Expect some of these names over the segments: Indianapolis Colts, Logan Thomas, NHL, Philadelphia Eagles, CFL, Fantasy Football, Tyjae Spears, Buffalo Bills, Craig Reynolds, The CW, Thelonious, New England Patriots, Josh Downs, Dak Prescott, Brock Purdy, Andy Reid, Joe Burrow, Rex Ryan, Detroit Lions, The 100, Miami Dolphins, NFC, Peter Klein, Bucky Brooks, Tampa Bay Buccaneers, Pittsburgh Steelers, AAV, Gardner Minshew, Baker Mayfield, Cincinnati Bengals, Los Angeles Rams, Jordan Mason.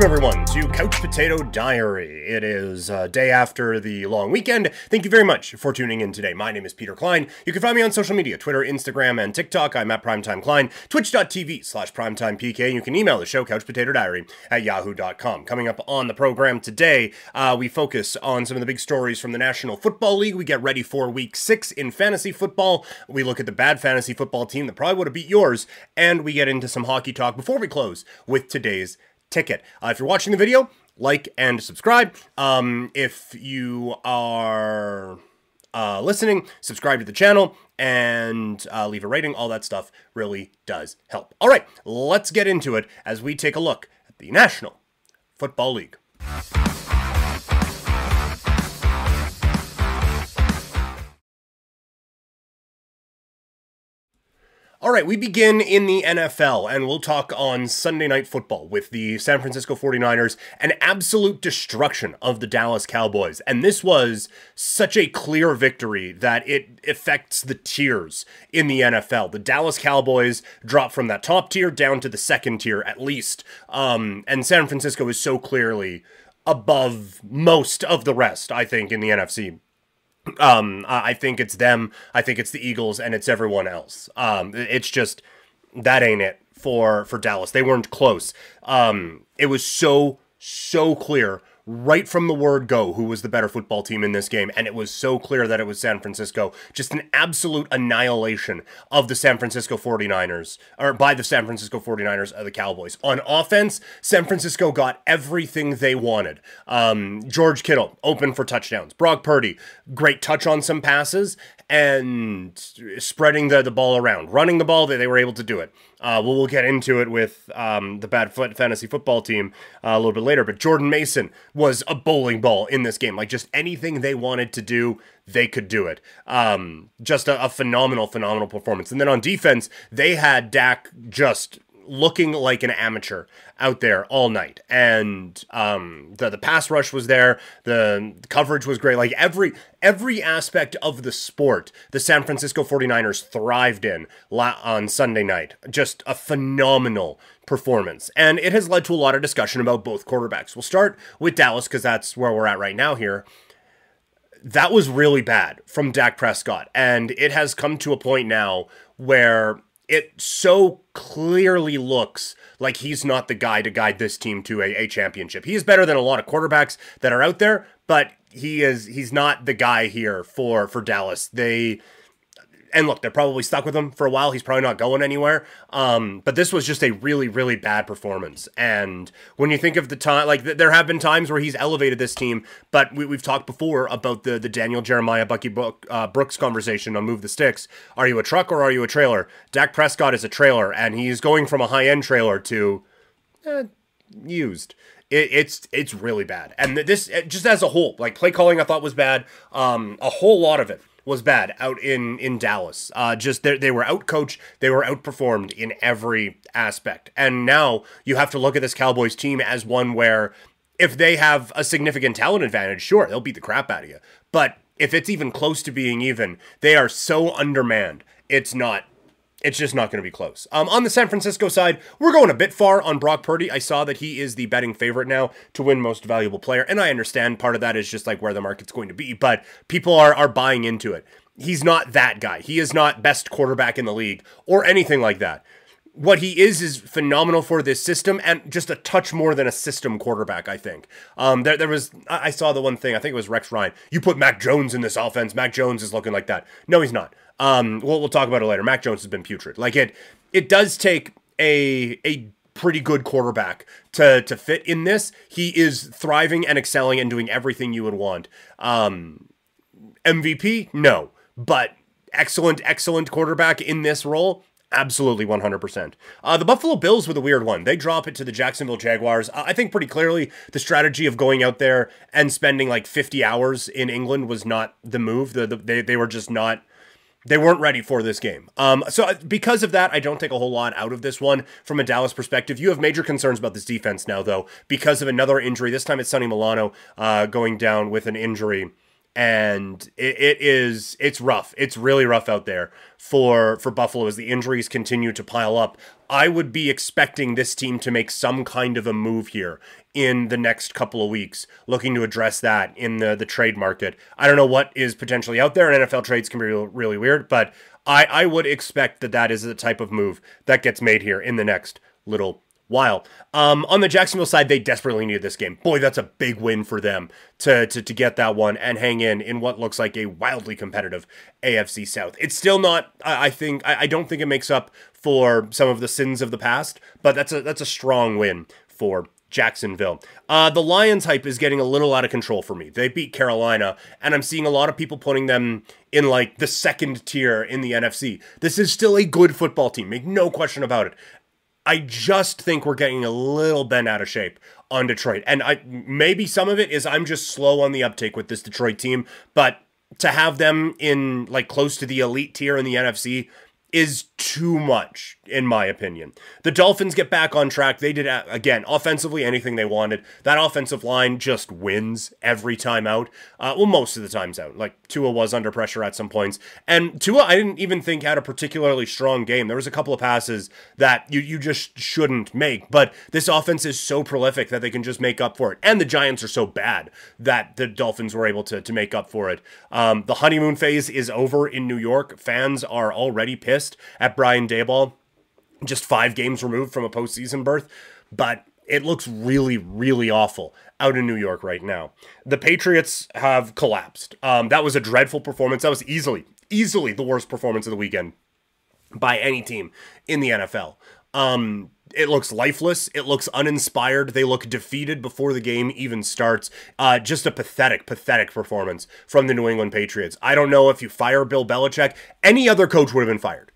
Welcome everyone to Couch Potato Diary. It is day after the long weekend. Thank you very much for tuning in today. My name is Peter Klein. You can find me on social media, Twitter, Instagram, and TikTok. I'm at PrimetimeKlein, twitch.tv/PrimetimePK, and you can email the show, couchpotatodiary@yahoo.com. Coming up on the program today, we focus on some of the big stories from the National Football League. We get ready for Week 6 in fantasy football. We look at the bad fantasy football team that probably would have beat yours, and we get into some hockey talk before we close with today's ticket. If you're watching the video, like and subscribe. If you are listening, subscribe to the channel and leave a rating. All that stuff really does help. All right, let's get into it as we take a look at the National Football League. All right, we begin in the NFL, and we'll talk on Sunday Night Football with the San Francisco 49ers, an absolute destruction of the Dallas Cowboys. And this was such a clear victory that it affects the tiers in the NFL. The Dallas Cowboys drop from that top tier down to the second tier at least, and San Francisco is so clearly above most of the rest, I think, in the NFC. I think it's them, I think it's the Eagles, and it's everyone else. It's just, that ain't it for Dallas. They weren't close. It was so clear right from the word go who was the better football team in this game, and it was so clear that it was San Francisco. Just an absolute annihilation of the San Francisco 49ers, or by the San Francisco 49ers of the Cowboys. On offense, San Francisco got everything they wanted. George Kittle, open for touchdowns. Brock Purdy, great touch on some passes, and spreading the ball around. Running the ball, they were able to do it. We'll get into it with the bad fantasy football team a little bit later, but Jordan Mason was a bowling ball in this game. Like, just anything they wanted to do, they could do it. Just a phenomenal performance. And then on defense, they had Dak just looking like an amateur out there all night. And the pass rush was there. The coverage was great. Like, every aspect of the sport, the San Francisco 49ers thrived in on Sunday night. Just a phenomenal performance. And it has led to a lot of discussion about both quarterbacks. We'll start with Dallas because that's where we're at right now here. That was really bad from Dak Prescott. And it has come to a point now where it so clearly looks like he's not the guy to guide this team to a championship. He is better than a lot of quarterbacks that are out there, but he's not the guy here for Dallas. And look, they're probably stuck with him for a while. He's probably not going anywhere. But this was just a really bad performance. And when you think of the time, like, there have been times where he's elevated this team, but we've talked before about the Daniel Jeremiah, Bucky Brooks conversation on Move the Sticks. Are you a truck or are you a trailer? Dak Prescott is a trailer, and he's going from a high-end trailer to used. It's really bad. And this, just as a whole, like, play calling I thought was bad. A whole lot of it was bad out in Dallas. Just they were outcoached, they were outperformed in every aspect. And now you have to look at this Cowboys team as one where if they have a significant talent advantage, sure, they'll beat the crap out of you. But if it's even close to being even, they are so undermanned. It's just not going to be close. On the San Francisco side, we're going a bit far on Brock Purdy. I saw that he is the betting favorite now to win Most Valuable Player, and I understand part of that is just like where the market's going to be, but people are buying into it. He's not that guy. He is not best quarterback in the league or anything like that. What he is phenomenal for this system, and just a touch more than a system quarterback, I think. There was, I saw the one thing, I think it was Rex Ryan. You put Mac Jones in this offense, Mac Jones is looking like that. No, he's not. We'll talk about it later. Mac Jones has been putrid. Like, it does take a pretty good quarterback to fit in this. He is thriving and excelling and doing everything you would want. MVP? No. But excellent quarterback in this role? Absolutely, 100%. The Buffalo Bills were the weird one. They drop it to the Jacksonville Jaguars. I think pretty clearly the strategy of going out there and spending like 50 hours in England was not the move. They were just not, they weren't ready for this game. So because of that, I don't take a whole lot out of this one from a Dallas perspective. You have major concerns about this defense now, though, because of another injury. This time it's Sonny Milano going down with an injury. And it's rough. It's really rough out there for Buffalo as the injuries continue to pile up. I would be expecting this team to make some kind of a move here in the next couple of weeks, looking to address that in the trade market. I don't know what is potentially out there, and NFL trades can be really weird, but I would expect that that is the type of move that gets made here in the next little while. On the Jacksonville side, they desperately needed this game. Boy, that's a big win for them to get that one and hang in what looks like a wildly competitive AFC South. It's still not, I don't think it makes up for some of the sins of the past, but that's a strong win for Jacksonville. The Lions hype is getting a little out of control for me. They beat Carolina, and I'm seeing a lot of people putting them in like the second tier in the NFC. This is still a good football team, make no question about it. I just think we're getting a little bent out of shape on Detroit. And maybe some of it is I'm just slow on the uptake with this Detroit team, but to have them in like close to the elite tier in the NFC is too much, in my opinion. The Dolphins get back on track. They did, again, offensively anything they wanted. That offensive line just wins every time out. Well, most of the times out. Like, Tua was under pressure at some points. And Tua, I didn't even think had a particularly strong game. There was a couple of passes that you just shouldn't make. But this offense is so prolific that they can just make up for it. And the Giants are so bad that the Dolphins were able to make up for it. The honeymoon phase is over in New York. Fans are already pissed at Brian Daboll, just 5 games removed from a postseason berth, but it looks really, really awful out in New York right now. The Patriots have collapsed. That was a dreadful performance. That was easily the worst performance of the weekend by any team in the NFL. It looks lifeless. It looks uninspired. They look defeated before the game even starts. Just a pathetic, pathetic performance from the New England Patriots. I don't know if you fire Bill Belichick. Any other coach would have been fired.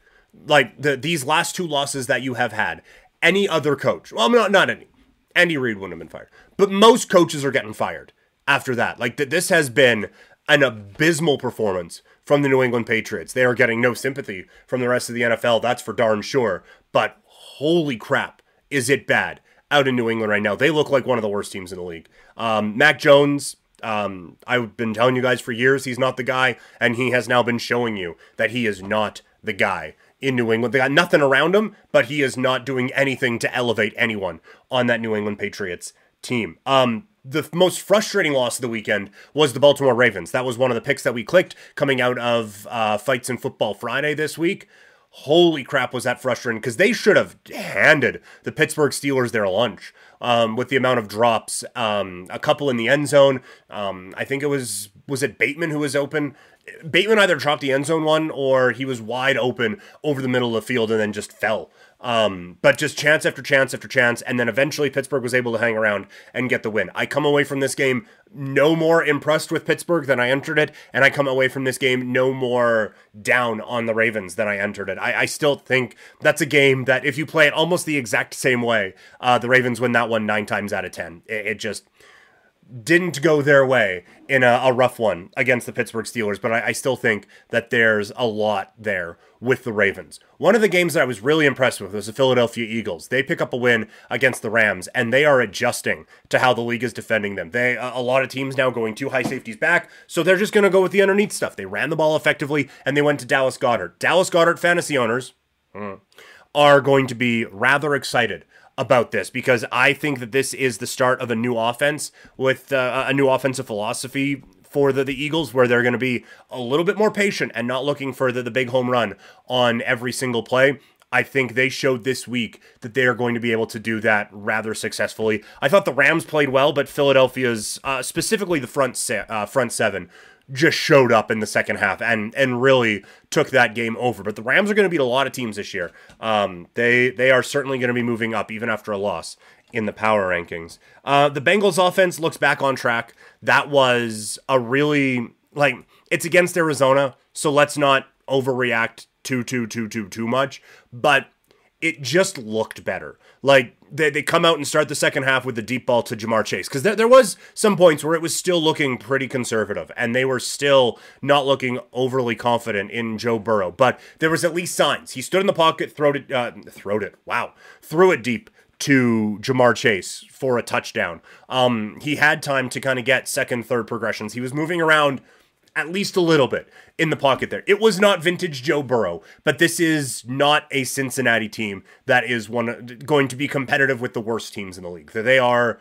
Like, these last 2 losses that you have had, any other coach. Well, not any. Andy Reid wouldn't have been fired. But most coaches are getting fired after that. Like, this has been an abysmal performance from the New England Patriots. They are getting no sympathy from the rest of the NFL. That's for darn sure. But holy crap, is it bad out in New England right now. They look like one of the worst teams in the league. Mac Jones, I've been telling you guys for years, he's not the guy, and he has now been showing you that he is not the guy in New England. They got nothing around him, but he is not doing anything to elevate anyone on that New England Patriots team. The most frustrating loss of the weekend was the Baltimore Ravens. That was one of the picks that we clicked coming out of Fights in Football Friday this week. Holy crap, was that frustrating, because they should have handed the Pittsburgh Steelers their lunch with the amount of drops, a couple in the end zone. I think it was it Bateman who was open? Bateman either dropped the end zone one or he was wide open over the middle of the field and then just fell. But just chance after chance after chance, and then eventually Pittsburgh was able to hang around and get the win. I come away from this game no more impressed with Pittsburgh than I entered it, and I come away from this game no more down on the Ravens than I entered it. I still think that's a game that if you play it almost the exact same way, the Ravens win that one 9 times out of 10. It just didn't go their way in a rough one against the Pittsburgh Steelers, but I still think that there's a lot there with the Ravens. One of the games that I was really impressed with was the Philadelphia Eagles. They pick up a win against the Rams, and they are adjusting to how the league is defending them. They a lot of teams now going 2 high safeties back, so they're just going to go with the underneath stuff. They ran the ball effectively, and they went to Dallas Goedert. Dallas Goedert fantasy owners are going to be rather excited about this, because I think that this is the start of a new offense with a new offensive philosophy for the Eagles, where they're going to be a little bit more patient and not looking for the big home run on every single play. I think they showed this week that they are going to be able to do that rather successfully. I thought the Rams played well, but Philadelphia's, specifically the front seven, just showed up in the second half and really took that game over. But the Rams are going to beat a lot of teams this year. They are certainly going to be moving up even after a loss in the power rankings. The Bengals offense looks back on track. That was a really, like, it's against Arizona, so let's not overreact too much. But it just looked better. Like, they come out and start the second half with the deep ball to Jamar Chase, because there was some points where it was still looking pretty conservative, and they were still not looking overly confident in Joe Burrow, but there was at least signs. He stood in the pocket, threw it deep to Jamar Chase for a touchdown. He had time to kind of get second, third progressions. He was moving around at least a little bit in the pocket there. It was not vintage Joe Burrow, but this is not a Cincinnati team that is going to be competitive with the worst teams in the league. They are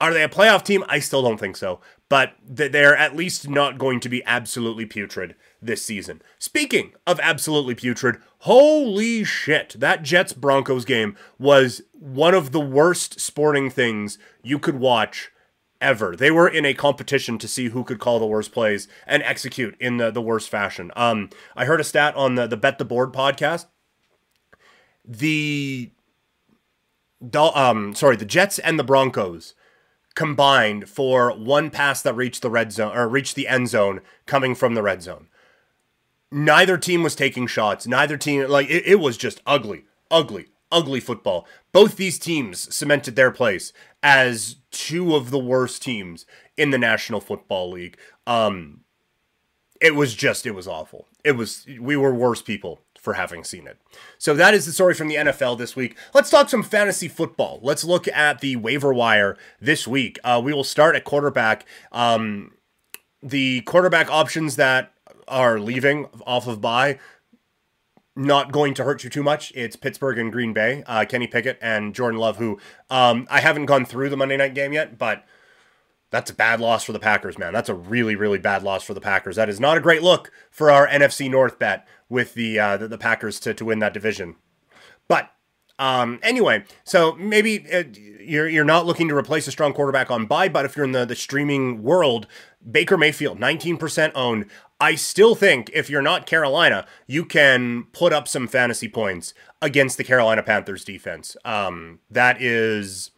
they a playoff team? I still don't think so, but they're at least not going to be absolutely putrid this season. Speaking of absolutely putrid, holy shit, that Jets-Broncos game was one of the worst sporting things you could watch ever. They were in a competition to see who could call the worst plays and execute in the worst fashion. I heard a stat on the Bet the Board podcast. The Jets and the Broncos combined for one pass that reached the red zone, or reached the end zone, coming from the red zone. Neither team was taking shots. Neither team, like, it was just ugly, ugly, ugly football. Both these teams cemented their place as two of the worst teams in the National Football League. It was just, it was awful. It was, we were worse people for having seen it. So that is the story from the NFL this week. Let's talk some fantasy football. Let's look at the waiver wire this week. We will start at quarterback. The quarterback options that are leaving off of bye, not going to hurt you too much. It's Pittsburgh and Green Bay, Kenny Pickett and Jordan Love, who I haven't gone through the Monday night game yet, but that's a bad loss for the Packers, man. That's a really, really bad loss for the Packers. That is not a great look for our NFC North bet with the Packers to win that division. But anyway, so maybe you're not looking to replace a strong quarterback on bye, but if you're in the streaming world, Baker Mayfield, 19% owned. I still think if you're not Carolina, you can put up some fantasy points against the Carolina Panthers defense. That is,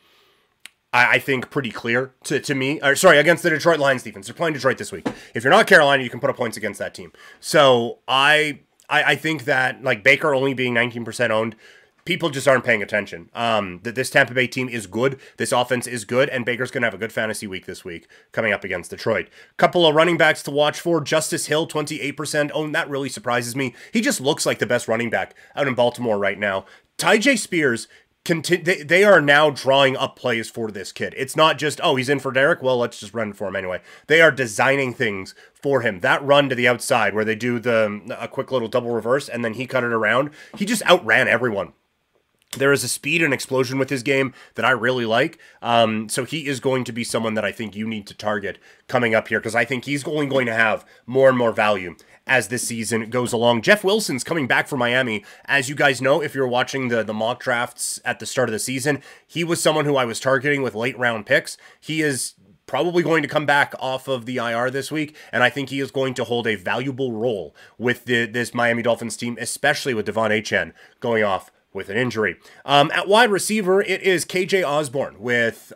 I think, pretty clear to me. Or, sorry, against the Detroit Lions defense. They're playing Detroit this week. If you're not Carolina, you can put up points against that team. So I think that, like, Baker only being 19% owned, people just aren't paying attention. That this Tampa Bay team is good. This offense is good, and Baker's going to have a good fantasy week this week coming up against Detroit. Couple of running backs to watch for. Justice Hill, 28% owned. That really surprises me. He just looks like the best running back out in Baltimore right now. Tyjae Spears, they are now drawing up plays for this kid. It's not just, oh, he's in for Derek, well, let's just run for him anyway. They are designing things for him. That run to the outside where they do a quick little double reverse and then he cut it around, he just outran everyone. There is a speed and explosion with his game that I really like. So he is going to be someone that I think you need to target coming up here, because I think he's only going to have more and more value as this season goes along. Jeff Wilson's coming back from Miami. As you guys know, if you're watching the mock drafts at the start of the season, he was someone who I was targeting with late round picks. He is probably going to come back off of the IR this week, and I think he is going to hold a valuable role with this Miami Dolphins team, especially with Devon Achane going off with an injury. At wide receiver, it is KJ Osborne with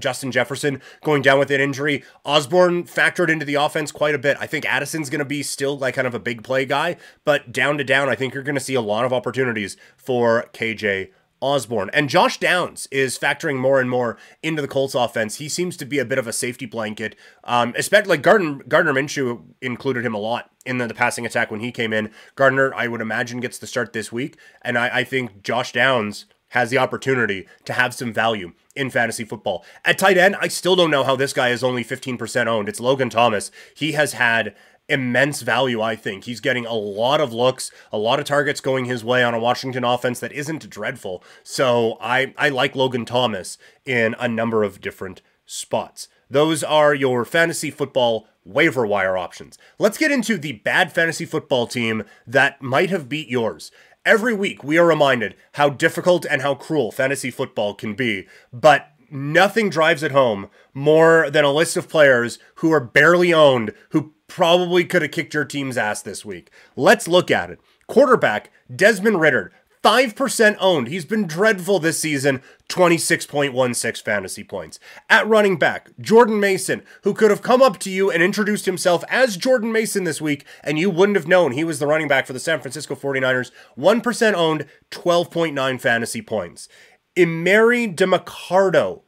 Justin Jefferson going down with an injury. Osborne factored into the offense quite a bit. I think Addison's going to be still like kind of a big play guy, but down to down, I think you're going to see a lot of opportunities for KJ Osborne. And Josh Downs is factoring more and more into the Colts offense. He seems to be a bit of a safety blanket, especially like Gardner Minshew included him a lot in the passing attack when he came in. Gardner, I would imagine, gets the start this week, and I think Josh Downs has the opportunity to have some value in fantasy football. At tight end, I still don't know how this guy is only 15% owned. It's Logan Thomas. He has had immense value, I think. He's getting a lot of looks, a lot of targets going his way on a Washington offense that isn't dreadful. So I like Logan Thomas in a number of different spots. Those are your fantasy football waiver wire options. Let's get into the bad fantasy football team that might have beat yours. Every week we are reminded how difficult and how cruel fantasy football can be, but nothing drives it home more than a list of players who are barely owned, who probably could have kicked your team's ass this week. Let's look at it. Quarterback, Desmond Ridder, 5% owned. He's been dreadful this season, 26.16 fantasy points. At running back, Jordan Mason, who could have come up to you and introduced himself as Jordan Mason this week, and you wouldn't have known he was the running back for the San Francisco 49ers, 1% owned, 12.9 fantasy points. Emery DeMarcado.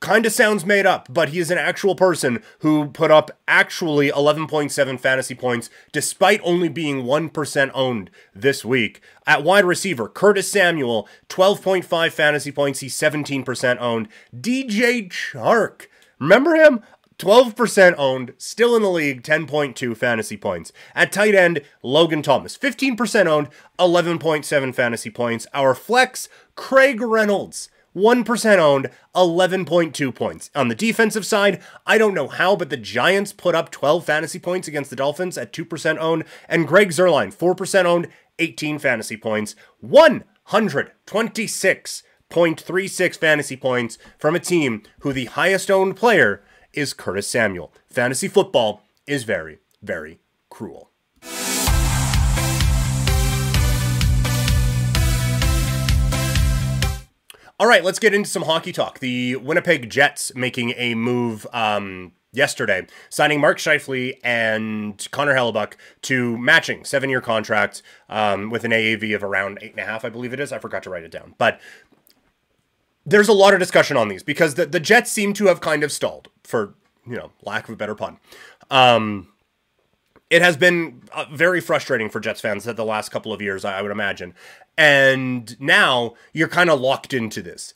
Kind of sounds made up, but he is an actual person who put up actually 11.7 fantasy points, despite only being 1% owned this week. At wide receiver, Curtis Samuel, 12.5 fantasy points. He's 17% owned. DJ Chark, remember him? 12% owned, still in the league, 10.2 fantasy points. At tight end, Logan Thomas, 15% owned, 11.7 fantasy points. Our flex, Craig Reynolds, 1% owned, 11.2 points. On the defensive side, I don't know how, but the Giants put up 12 fantasy points against the Dolphins at 2% owned, and Greg Zuerlein, 4% owned, 18 fantasy points. 126.36 fantasy points from a team who the highest owned player is Curtis Samuel. Fantasy football is very, very cruel. All right, let's get into some hockey talk. The Winnipeg Jets making a move yesterday, signing Mark Scheifele and Connor Hellebuck to matching 7-year contracts with an AAV of around 8.5, I believe it is. I forgot to write it down. But there's a lot of discussion on these because the Jets seem to have kind of stalled, for, you know, lack of a better pun. It has been very frustrating for Jets fans that the last couple of years, I would imagine. And now you're kind of locked into this.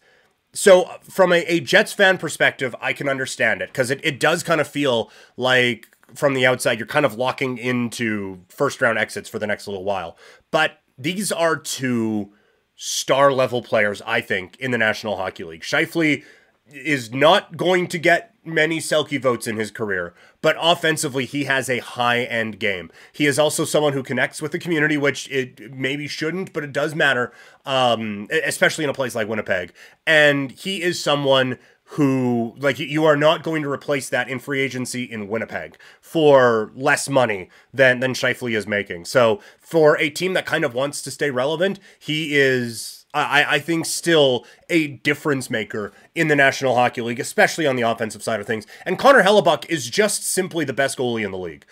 So from a Jets fan perspective, I can understand it, because it does kind of feel like from the outside, you're kind of locking into first round exits for the next little while. But these are two star level players, I think, in the National Hockey League. Scheifele is not going to get many Selke votes in his career, but offensively, he has a high-end game. He is also someone who connects with the community, which it maybe shouldn't, but it does matter, especially in a place like Winnipeg. And he is someone who, like, you are not going to replace that in free agency in Winnipeg for less money than Scheifele is making. So for a team that kind of wants to stay relevant, he is, I think, still a difference maker in the National Hockey League, especially on the offensive side of things. And Connor Hellebuck is just simply the best goalie in the league.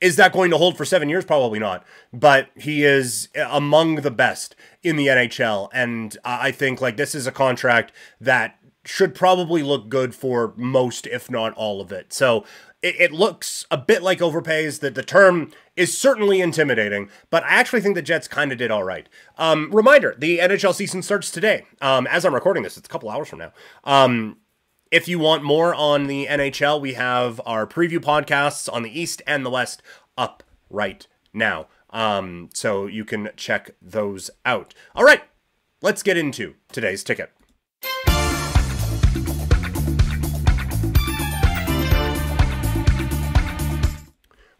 Is that going to hold for 7 years? Probably not. But he is among the best in the NHL. And I think, like, this is a contract that should probably look good for most, if not all of it. So it looks a bit like overpays. That the term is certainly intimidating, but I actually think the Jets kind of did all right. Reminder, the NHL season starts today. As I'm recording this, it's a couple hours from now. If you want more on the NHL, we have our preview podcasts on the East and the West up right now. So you can check those out. All right, let's get into today's ticket.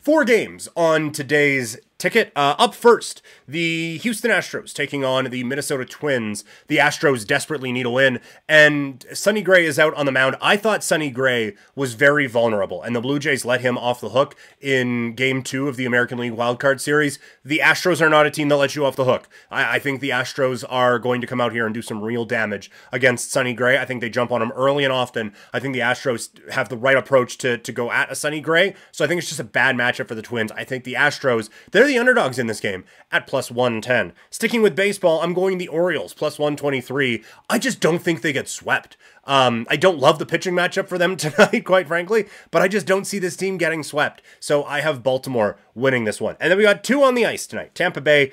Four games on today's ticket. Up first, the Houston Astros taking on the Minnesota Twins. The Astros desperately need a win, and Sonny Gray is out on the mound. I thought Sonny Gray was very vulnerable, and the Blue Jays let him off the hook in Game 2 of the American League Wildcard Series. The Astros are not a team that lets you off the hook. I think the Astros are going to come out here and do some real damage against Sonny Gray. I think they jump on him early and often. I think the Astros have the right approach to go at a Sonny Gray, so I think it's just a bad matchup for the Twins. I think the Astros, they're the underdogs in this game at +110. Sticking with baseball, I'm going the Orioles +123. I just don't think they get swept. I don't love the pitching matchup for them tonight, quite frankly, but I just don't see this team getting swept. So I have Baltimore winning this one. And then we got two on the ice tonight. Tampa Bay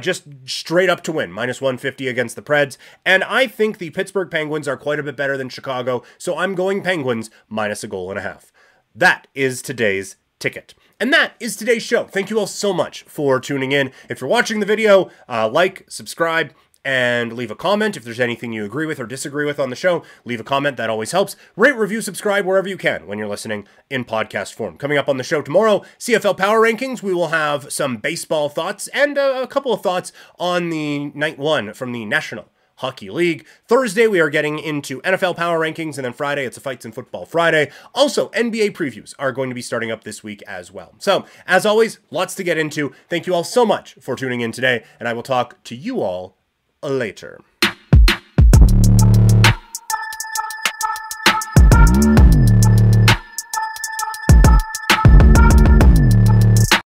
just straight up to win, -150 against the Preds. And I think the Pittsburgh Penguins are quite a bit better than Chicago, so I'm going Penguins -1.5. That is today's ticket. And that is today's show. Thank you all so much for tuning in. If you're watching the video, like, subscribe, and leave a comment. If there's anything you agree with or disagree with on the show, leave a comment. That always helps. Rate, review, subscribe wherever you can when you're listening in podcast form. Coming up on the show tomorrow, CFL Power Rankings. We will have some baseball thoughts and a couple of thoughts on the night one from the National Hockey League. Thursday, we are getting into NFL Power Rankings, and then Friday, it's a Fights and Football Friday. Also, NBA previews are going to be starting up this week as well. So, as always, lots to get into. Thank you all so much for tuning in today, and I will talk to you all later.